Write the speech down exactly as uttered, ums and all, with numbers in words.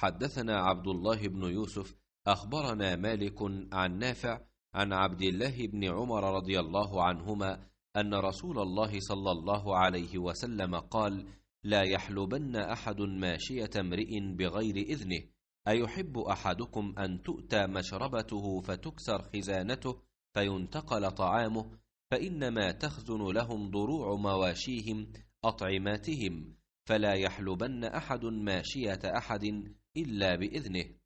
حدثنا عبد الله بن يوسف أخبرنا مالك عن نافع عن عبد الله بن عمر رضي الله عنهما أن رسول الله صلى الله عليه وسلم قال: لا يحلبن أحد ماشية امرئ بغير إذنه، أيحب أحدكم أن تؤتى مشربته فتكسر خزانته فينتقل طعامه، فإنما تخزن لهم ضروع مواشيهم أطعماتهم، فلا يحلبن أحد ماشية أحد إلا بإذنه.